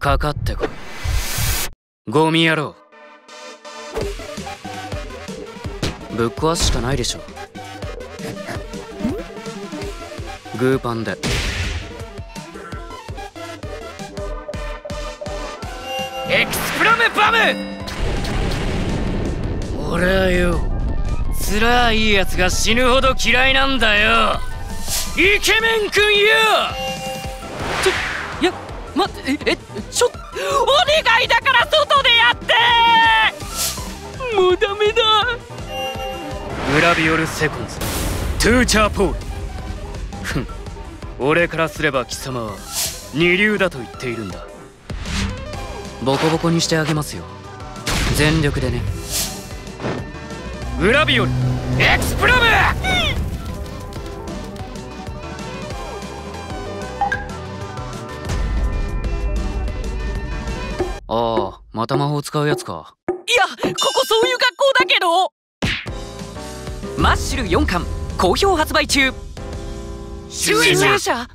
かかってこい、ゴミ野郎。ぶっ壊すしかないでしょ。グーパンで。エクスプロムバム。俺はよ、辛いやつが死ぬほど嫌いなんだよ、イケメンくんよ。いや、待って、ちょっとお願いだから外でやって。もうダメだ。グラビオルセコンズトゥーチャーポール。俺からすれば貴様は二流だと言っているんだ。ボコボコにしてあげますよ、全力でね。グラビオルエクスプロム。ああ、また魔法使うやつか。いや、ここそういう学校だけど。マッシュル4巻好評発売中。集英社。